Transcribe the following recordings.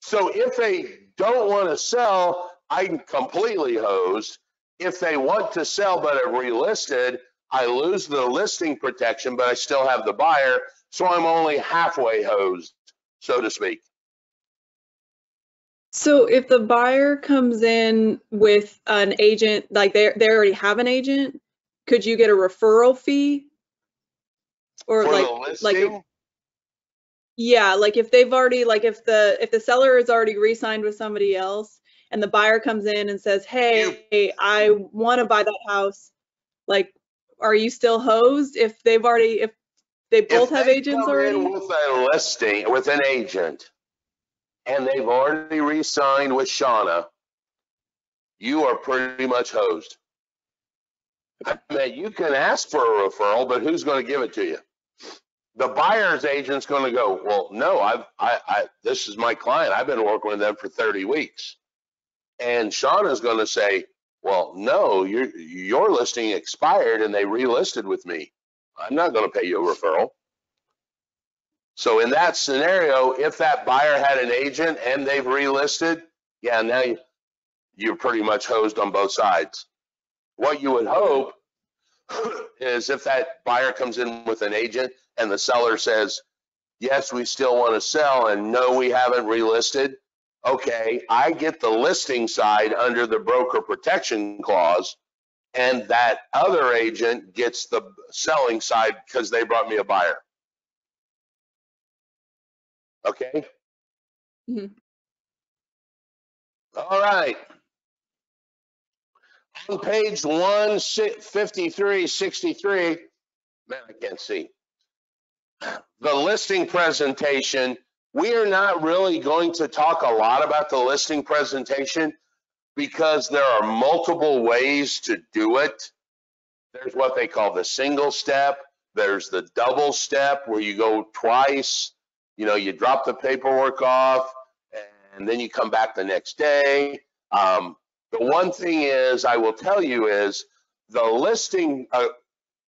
So if they don't want to sell, I'm completely hosed. If they want to sell but it relisted, I lose the listing protection, but I still have the buyer, so I'm only halfway hosed, so to speak. So if the buyer comes in with an agent, like they already have an agent, could you get a referral fee? Or like yeah, like if they've already, like if the seller is already re-signed with somebody else and the buyer comes in and says, hey, I want to buy that house, like, are you still hosed if they've already, if they both have agents already? With a listing, with an agent, and they've already re-signed with Shauna, you are pretty much hosed. I mean, you can ask for a referral, but who's going to give it to you? The buyer's agent's going to go, well, no, this is my client. I've been working with them for 30 weeks. And Shauna's going to say, well, no, your listing expired and they relisted with me. I'm not going to pay you a referral. So in that scenario, if that buyer had an agent and they've relisted, yeah, now you're pretty much hosed on both sides. What you would hope is if that buyer comes in with an agent and the seller says, yes, we still want to sell, and no, we haven't relisted. Okay, I get the listing side under the broker protection clause, and that other agent gets the selling side because they brought me a buyer. Okay. Mm-hmm. All right. On page 153-63, man, I can't see. The listing presentation, we are not really going to talk a lot about the listing presentation because there are multiple ways to do it. There's what they call the single step. There's the double step where you go twice. You know, you drop the paperwork off and then you come back the next day. The one thing is, I will tell you is, the listing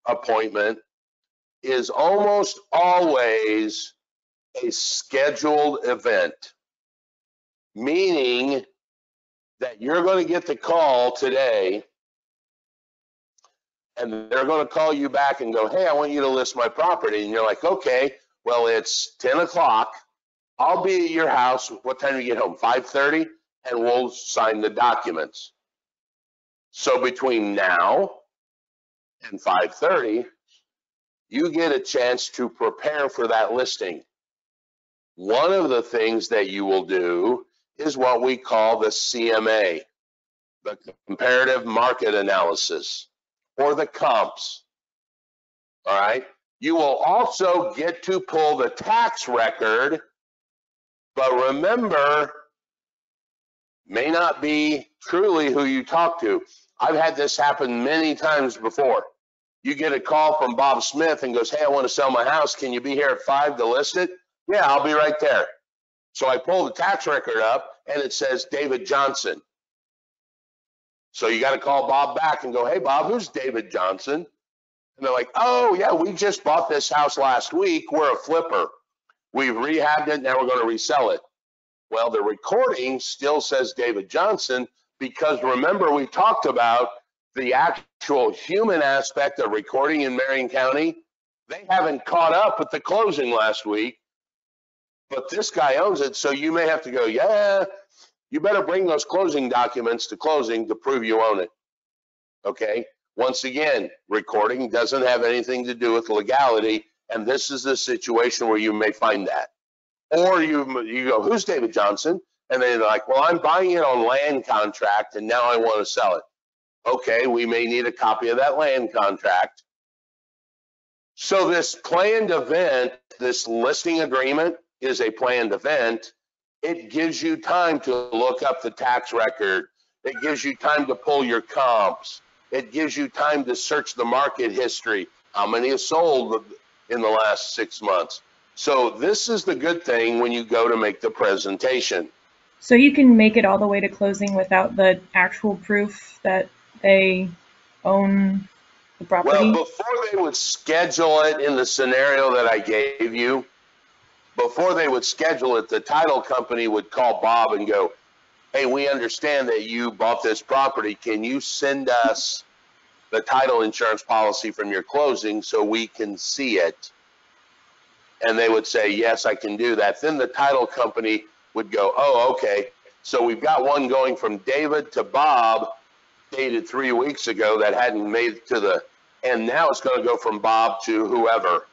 appointment is almost always a scheduled event, meaning that you're going to get the call today and they're going to call you back and go, hey, I want you to list my property. And you're like, okay, well, it's 10 o'clock. I'll be at your house. What time do you get home? 5:30? And we'll sign the documents. So between now and 5:30, you get a chance to prepare for that listing. One of the things that you will do is what we call the CMA, the comparative market analysis, or the comps. All right. You will also get to pull the tax record, but remember, may not be truly who you talk to. I've had this happen many times before. You get a call from Bob Smith and goes, hey, I want to sell my house. Can you be here at 5 to list it? Yeah, I'll be right there. So I pull the tax record up and it says David Johnson. So you got to call Bob back and go, hey, Bob, who's David Johnson? And they're like, oh, yeah, we just bought this house last week. We're a flipper. We've rehabbed it. Now we're going to resell it. Well, the recording still says David Johnson because remember we talked about the actual human aspect of recording in Marion County. They haven't caught up with the closing last week, but this guy owns it, so you may have to go, yeah, you better bring those closing documents to closing to prove you own it, okay? Once again, recording doesn't have anything to do with legality, and this is the situation where you may find that. Or you go, who's David Johnson? And they're like, well, I'm buying it on land contract, and now I want to sell it. Okay, we may need a copy of that land contract. So this planned event, this listing agreement is a planned event. It gives you time to look up the tax record. It gives you time to pull your comps. It gives you time to search the market history. How many have sold in the last 6 months? So this is the good thing when you go to make the presentation. So you can make it all the way to closing without the actual proof that they own the property? Well, before they would schedule it in the scenario that I gave you, before they would schedule it, the title company would call Bob and go, hey, we understand that you bought this property. Can you send us the title insurance policy from your closing so we can see it? And they would say, yes, I can do that. Then the title company would go, oh, okay. So we've got one going from David to Bob, dated 3 weeks ago, that hadn't made it to the, and now it's going to go from Bob to whoever.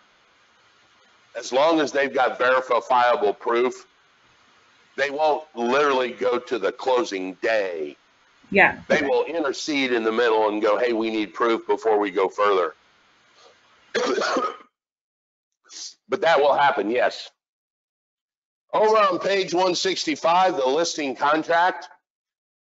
As long as they've got verifiable proof, they won't literally go to the closing day. Yeah. They will intercede in the middle and go, hey, we need proof before we go further. But that will happen, yes. Over on page 165, the listing contract.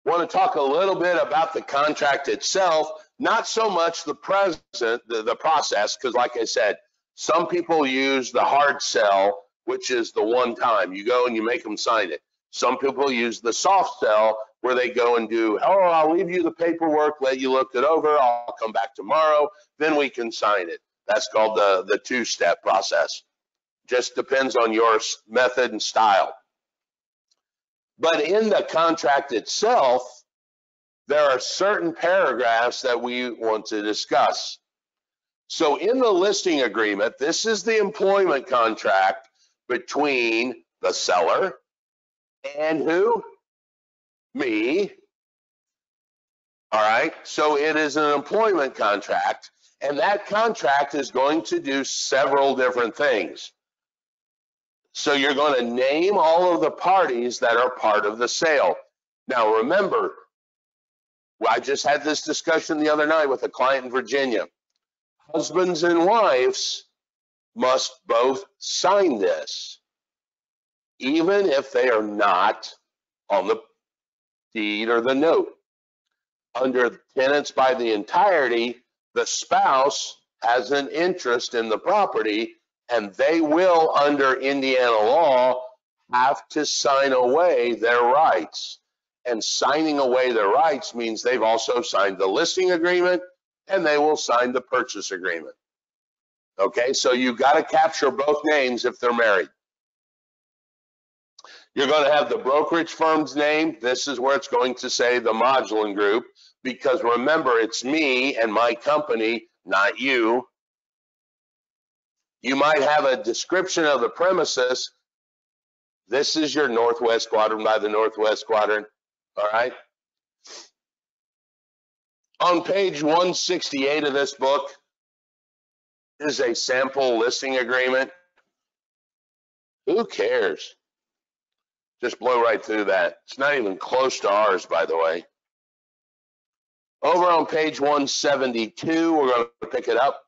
I want to talk a little bit about the contract itself, not so much the present, the process, because like I said, some people use the hard sell, which is the one time you go and you make them sign it. Some people use the soft sell, where they go and do, oh, I'll leave you the paperwork, let you look it over, I'll come back tomorrow, then we can sign it. That's called the two-step process. Just depends on your method and style. But in the contract itself, there are certain paragraphs that we want to discuss. So in the listing agreement, this is the employment contract between the seller and who? Me. All right, so it is an employment contract, and that contract is going to do several different things. So you're going to name all of the parties that are part of the sale. Now remember, I just had this discussion the other night with a client in Virginia. Husbands and wives must both sign this, even if they are not on the deed or the note. Under tenants by the entirety, the spouse has an interest in the property, and they will, under Indiana law, have to sign away their rights. And signing away their rights means they've also signed the listing agreement, and they will sign the purchase agreement. Okay, so you've got to capture both names if they're married. You're going to have the brokerage firm's name. This is where it's going to say the Modulin Group, because remember, it's me and my company, not you. You might have a description of the premises. This is your Northwest Quadrant by the Northwest Quadrant, all right? On page 168 of this book is a sample listing agreement. Who cares? Just blow right through that. It's not even close to ours, by the way. Over on page 172, we're going to pick it up.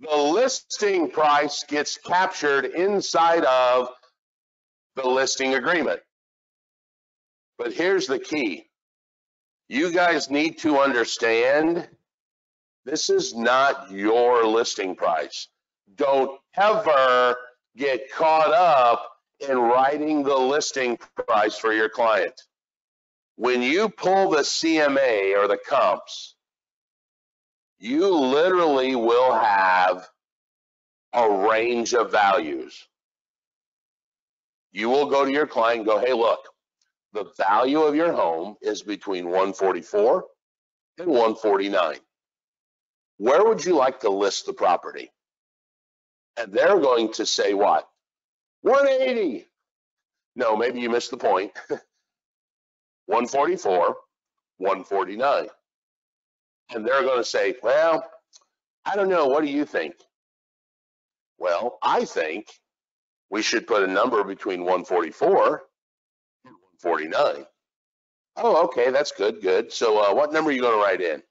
The listing price gets captured inside of the listing agreement. But here's the key. You guys need to understand this is not your listing price. Don't ever get caught up in writing the listing price for your client. When you pull the CMA or the comps, you literally will have a range of values. You will go to your client and go, hey, look, the value of your home is between 144 and 149. Where would you like to list the property? And they're going to say what? 180. No, maybe you missed the point. 144, 149. And they're going to say, well, I don't know. What do you think? Well, I think we should put a number between 144 and 149. Oh, okay. That's good. Good. So what number are you going to write in?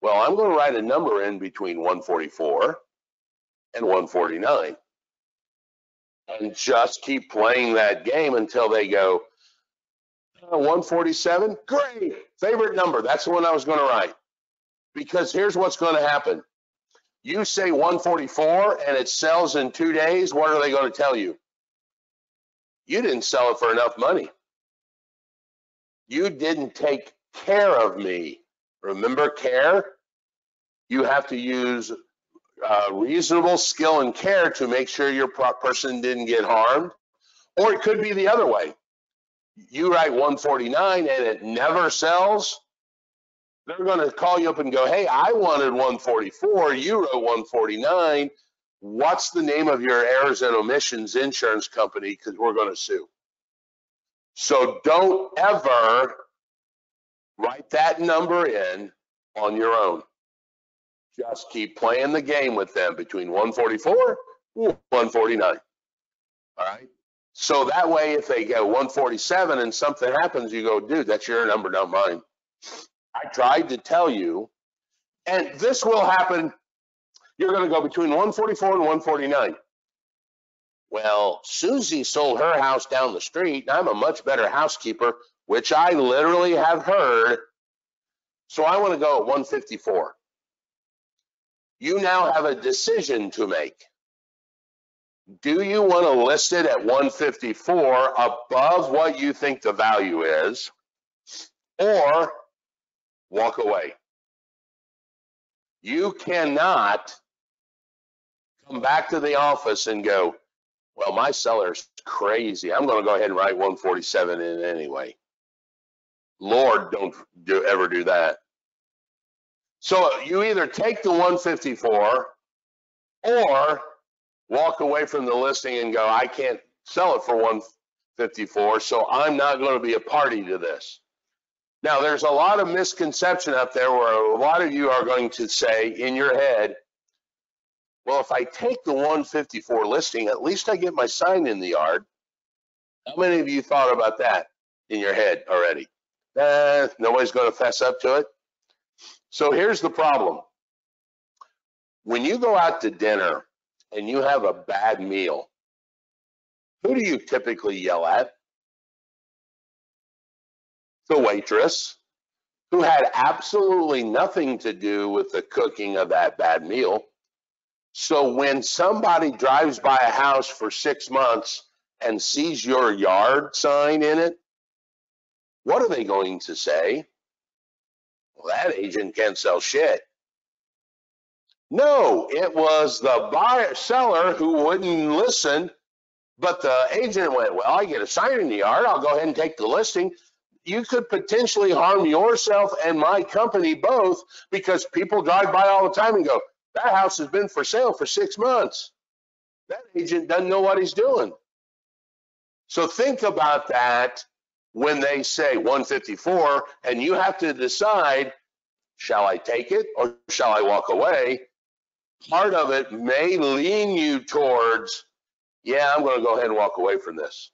Well, I'm going to write a number in between 144 and 149. And just keep playing that game until they go, 147? Great. Favorite number. That's the one I was going to write. Because here's what's going to happen. You say 144 and it sells in 2 days, what are they going to tell you? You didn't sell it for enough money. You didn't take care of me. Remember care? You have to use reasonable skill and care to make sure your person didn't get harmed. Or it could be the other way. You write 149 and it never sells, they're going to call you up and go, hey, I wanted 144, you wrote 149. What's the name of your errors and omissions insurance company? Because we're going to sue. So don't ever write that number in on your own. Just keep playing the game with them between 144 and 149. All right. So that way, if they go 147 and something happens, you go, dude, that's your number, not mine. I tried to tell you, and this will happen. You're going to go between 144 and 149. Well, Susie sold her house down the street, and I'm a much better housekeeper, which I literally have heard. So I want to go at 154. You now have a decision to make. Do you want to list it at 154 above what you think the value is, or walk away? You cannot come back to the office and go, well, my seller's crazy, I'm going to go ahead and write 147 in anyway. Lord, don't ever do that. So you either take the 154 or walk away from the listing and go, I can't sell it for 154, so I'm not going to be a party to this. Now, there's a lot of misconception out there where a lot of you are going to say in your head, well, if I take the 154 listing, at least I get my sign in the yard. How many of you thought about that in your head already? Nobody's going to fess up to it. So here's the problem. When you go out to dinner and you have a bad meal, who do you typically yell at? The waitress, who had absolutely nothing to do with the cooking of that bad meal. So when somebody drives by a house for 6 months and sees your yard sign in it, what are they going to say? Well, that agent can't sell shit. No, it was the seller who wouldn't listen, but the agent went, well, I get a sign in the yard, I'll go ahead and take the listing. You could potentially harm yourself and my company both, because people drive by all the time and go, that house has been for sale for 6 months. That agent doesn't know what he's doing. So think about that when they say 154, and you have to decide, shall I take it or shall I walk away? Part of it may lean you towards, yeah, I'm going to go ahead and walk away from this.